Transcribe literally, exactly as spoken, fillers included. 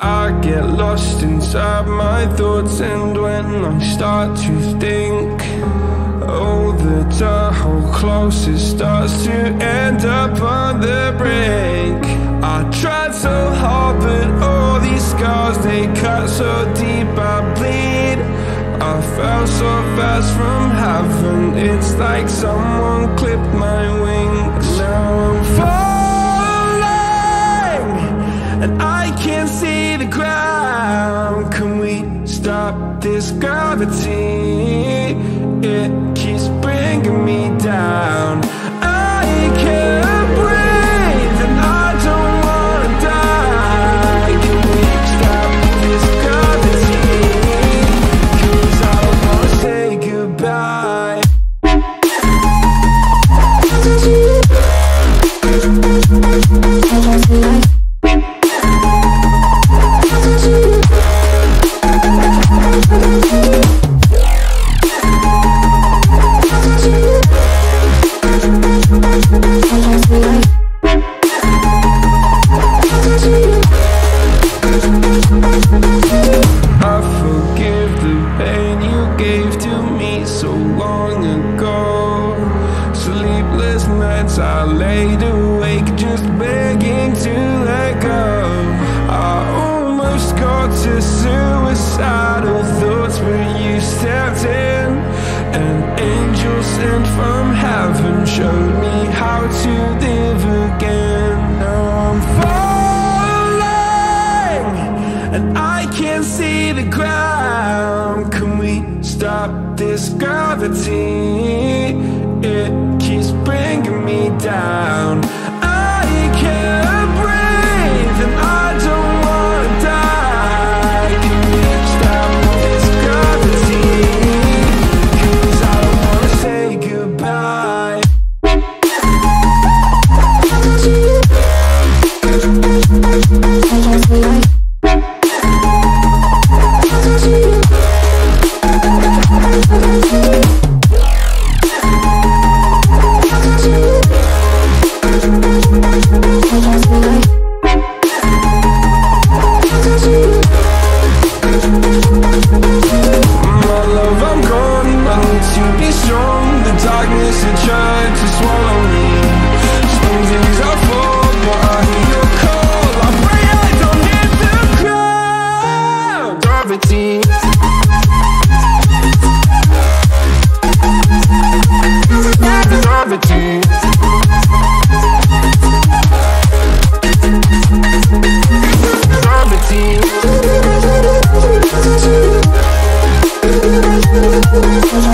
I get lost inside my thoughts, and when I start to think, oh, the tunnel closest starts to end up on the brink. I tried so hard, but all these scars, they cut so deep I bleed. I fell so fast from heaven, it's like someone clipped my wings. Now I'm falling and I can't see the ground. Can we stop this gravity? It keeps bringing me down. I can't breathe and I don't wanna die. Can we stop this gravity? 'Cause I wanna say goodbye. I laid awake just begging to let go. I almost got to suicidal thoughts when you stepped in. An angel sent from heaven showed me how to live again. Now I'm falling and I can't see the ground. Can we stop this gravity? It keeps bringing me down. I can't breathe and I don't wanna die. Can we stop this gravity? 'Cause I don't wanna say goodbye. Gravity.